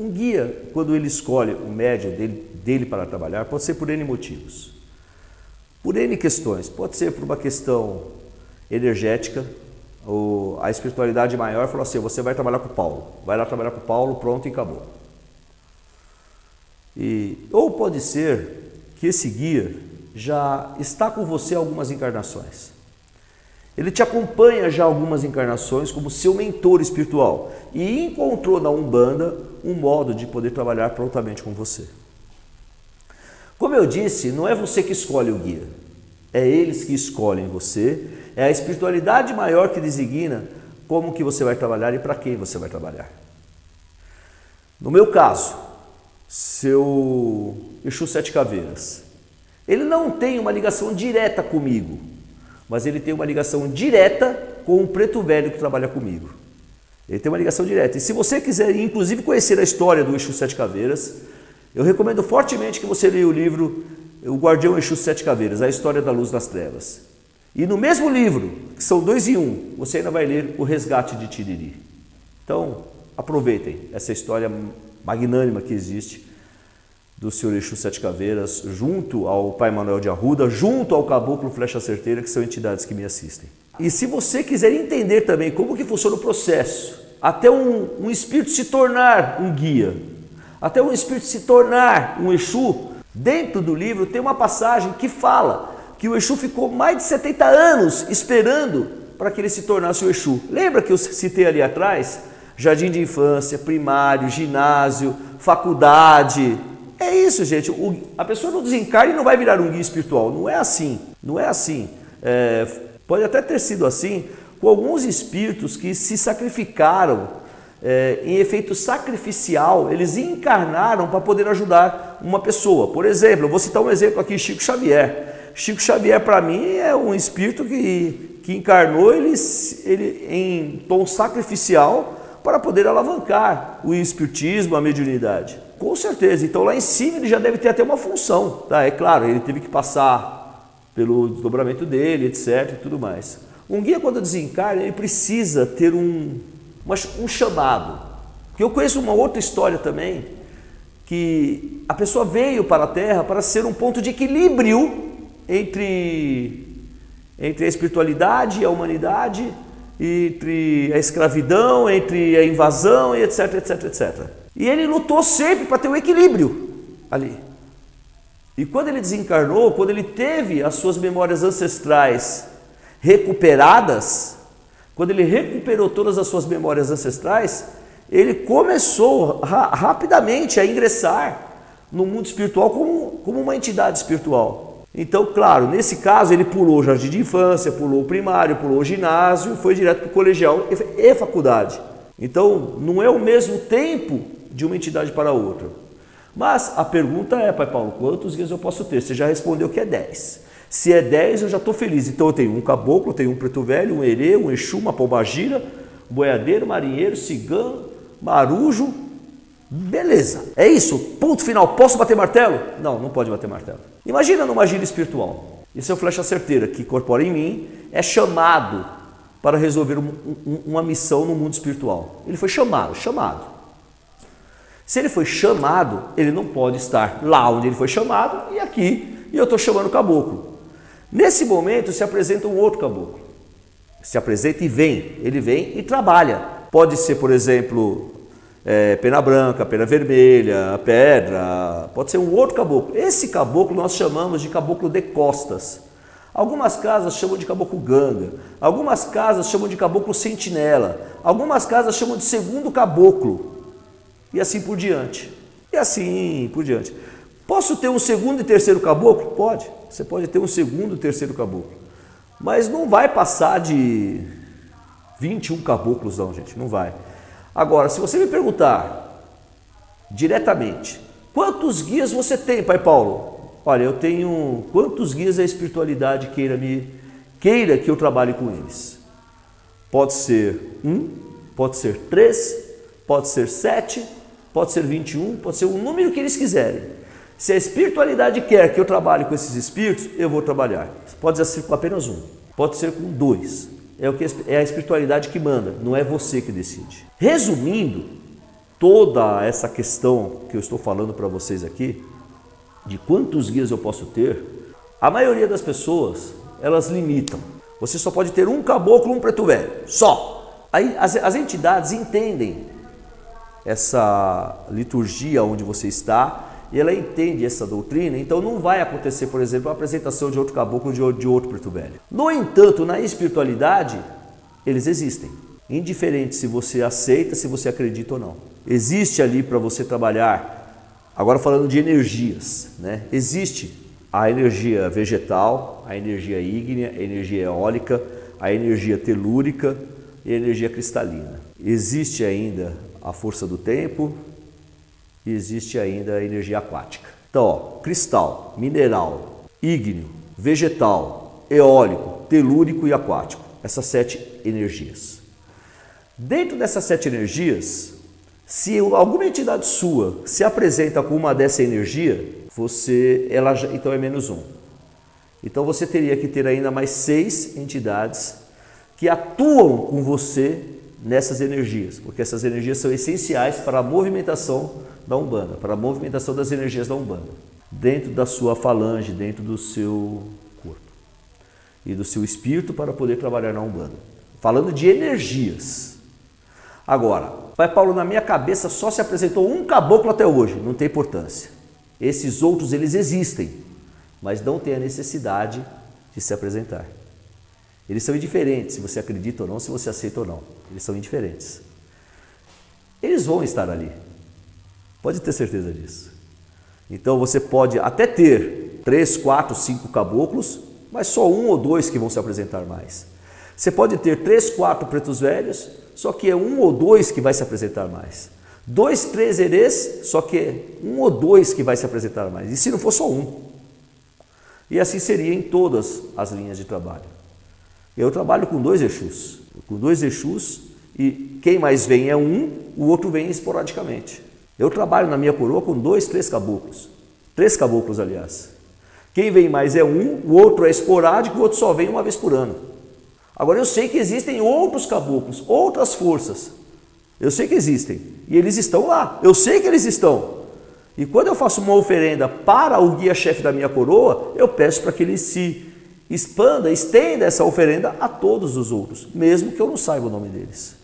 Um guia, quando ele escolhe o médium dele para trabalhar, pode ser por N motivos. Por N questões. Pode ser por uma questão energética, ou a espiritualidade maior falou assim, você vai trabalhar com o Paulo. Vai lá trabalhar com o Paulo, pronto e acabou. Ou pode ser que esse guia já está com você algumas encarnações. Ele te acompanha já algumas encarnações como seu mentor espiritual e encontrou na Umbanda um modo de poder trabalhar prontamente com você. Como eu disse, não é você que escolhe o guia, é eles que escolhem você, é a espiritualidade maior que designa como que você vai trabalhar e para quem você vai trabalhar. No meu caso, seu Exu Sete Caveiras, ele não tem uma ligação direta comigo, mas ele tem uma ligação direta com o preto velho que trabalha comigo. Ele tem uma ligação direta. E se você quiser, inclusive, conhecer a história do Exu Sete Caveiras, eu recomendo fortemente que você leia o livro O Guardião Exu Sete Caveiras, A História da Luz das Trevas. E no mesmo livro, que são 2 em 1, você ainda vai ler O Resgate de Tiriri. Então, aproveitem essa história magnânima que existe do Senhor Exu Sete Caveiras, junto ao Pai Manuel de Arruda, junto ao Caboclo Flecha Certeira, que são entidades que me assistem. E se você quiser entender também como que funciona o processo, até um espírito se tornar um guia, até um espírito se tornar um Exu, dentro do livro tem uma passagem que fala que o Exu ficou mais de 70 anos esperando para que ele se tornasse o Exu. Lembra que eu citei ali atrás? Jardim de infância, primário, ginásio, faculdade. É isso, gente. A pessoa não desencarna e não vai virar um guia espiritual. Não é assim. Não é assim. Pode até ter sido assim com alguns espíritos que se sacrificaram em efeito sacrificial. Eles encarnaram para poder ajudar uma pessoa. Por exemplo, eu vou citar um exemplo aqui, Chico Xavier. Chico Xavier, para mim, é um espírito que encarnou ele em tom sacrificial para poder alavancar o espiritismo, a mediunidade. Com certeza. Então, lá em cima, ele já deve ter até uma função. Tá? É claro, ele teve que passar pelo desdobramento dele, etc. e tudo mais. Um guia, quando desencarna, ele precisa ter um chamado. Porque eu conheço uma outra história também, que a pessoa veio para a Terra para ser um ponto de equilíbrio entre a espiritualidade e a humanidade, entre a escravidão, entre a invasão, e etc, etc, etc. E ele lutou sempre para ter um equilíbrio ali. E quando ele desencarnou, quando ele teve as suas memórias ancestrais recuperadas, quando ele recuperou todas as suas memórias ancestrais, ele começou rapidamente a ingressar no mundo espiritual como uma entidade espiritual. Então, claro, nesse caso ele pulou o jardim de infância, pulou o primário, pulou o ginásio, foi direto para o colegial e faculdade. Então, não é o mesmo tempo de uma entidade para outra. Mas a pergunta é, Pai Paulo, quantos guias eu posso ter? Você já respondeu que é 10. Se é 10, eu já estou feliz. Então, eu tenho um caboclo, eu tenho um preto velho, um herê, um exu, uma pombagira, boiadeiro, marinheiro, cigano, marujo. Beleza. É isso. Ponto final. Posso bater martelo? Não, não pode bater martelo. Imagina numa gíria espiritual. Esse é o Flecha Certeira, que incorpora em mim, é chamado para resolver uma missão no mundo espiritual. Ele foi chamado. Se ele foi chamado, ele não pode estar lá onde ele foi chamado e aqui, e eu estou chamando o caboclo. Nesse momento se apresenta um outro caboclo. Se apresenta e vem. Ele vem e trabalha. Pode ser, por exemplo, pena branca, pena vermelha, pedra. Pode ser um outro caboclo. Esse caboclo nós chamamos de caboclo de costas. Algumas casas chamam de caboclo ganga, algumas casas chamam de caboclo sentinela, algumas casas chamam de segundo caboclo e assim por diante. Posso ter um segundo e terceiro caboclo? Pode, você pode ter um segundo e terceiro caboclo, mas não vai passar de 21 caboclos não, gente, não vai. Agora, se você me perguntar diretamente, quantos guias você tem, Pai Paulo? Olha, eu tenho quantos guias a espiritualidade queira que eu trabalhe com eles. Pode ser 1, pode ser 3, pode ser 7, pode ser 21, pode ser o número que eles quiserem. Se a espiritualidade quer que eu trabalhe com esses espíritos, eu vou trabalhar. Pode ser com apenas 1, pode ser com 2. É a espiritualidade que manda, não é você que decide. Resumindo, toda essa questão que eu estou falando para vocês aqui, de quantos guias eu posso ter, a maioria das pessoas, elas limitam. Você só pode ter um caboclo, um preto velho, só. Aí as entidades entendem essa liturgia onde você está e ela entende essa doutrina, então não vai acontecer, por exemplo, a apresentação de outro caboclo, de outro preto velho. No entanto, na espiritualidade, eles existem. Indiferente se você aceita, se você acredita ou não. Existe ali para você trabalhar, agora falando de energias, né? Existe a energia vegetal, a energia ígnea, a energia eólica, a energia telúrica e a energia cristalina. Existe ainda a força do tempo e existe ainda a energia aquática. Então, ó, cristal, mineral, ígneo, vegetal, eólico, telúrico e aquático. Essas 7 energias. Dentro dessas 7 energias, se alguma entidade sua se apresenta com uma dessa energia, então é -1. Então você teria que ter ainda mais 6 entidades que atuam com você nessas energias, porque essas energias são essenciais para a movimentação da Umbanda, para a movimentação das energias da Umbanda, dentro da sua falange, dentro do seu corpo e do seu espírito para poder trabalhar na Umbanda. Falando de energias. Agora, Pai Paulo, na minha cabeça só se apresentou um caboclo até hoje, não tem importância. Esses outros, eles existem, mas não tem a necessidade de se apresentar. Eles são indiferentes, se você acredita ou não, se você aceita ou não. Eles são indiferentes. Eles vão estar ali. Pode ter certeza disso. Então você pode até ter 3, 4, 5 caboclos, mas só 1 ou 2 que vão se apresentar mais. Você pode ter 3, 4 pretos velhos, só que é 1 ou 2 que vai se apresentar mais. 2, 3 herês, só que é 1 ou 2 que vai se apresentar mais. E se não for só 1? E assim seria em todas as linhas de trabalho. Eu trabalho com 2 Exus. Com 2 Exus e quem mais vem é um, o outro vem esporadicamente. Eu trabalho na minha coroa com 2, 3 caboclos. 3 caboclos, aliás. Quem vem mais é um, o outro é esporádico, o outro só vem uma vez por ano. Agora eu sei que existem outros caboclos, outras forças. Eu sei que existem. E eles estão lá. Eu sei que eles estão. E quando eu faço uma oferenda para o guia-chefe da minha coroa, eu peço para que ele se expanda, estenda essa oferenda a todos os outros, mesmo que eu não saiba o nome deles.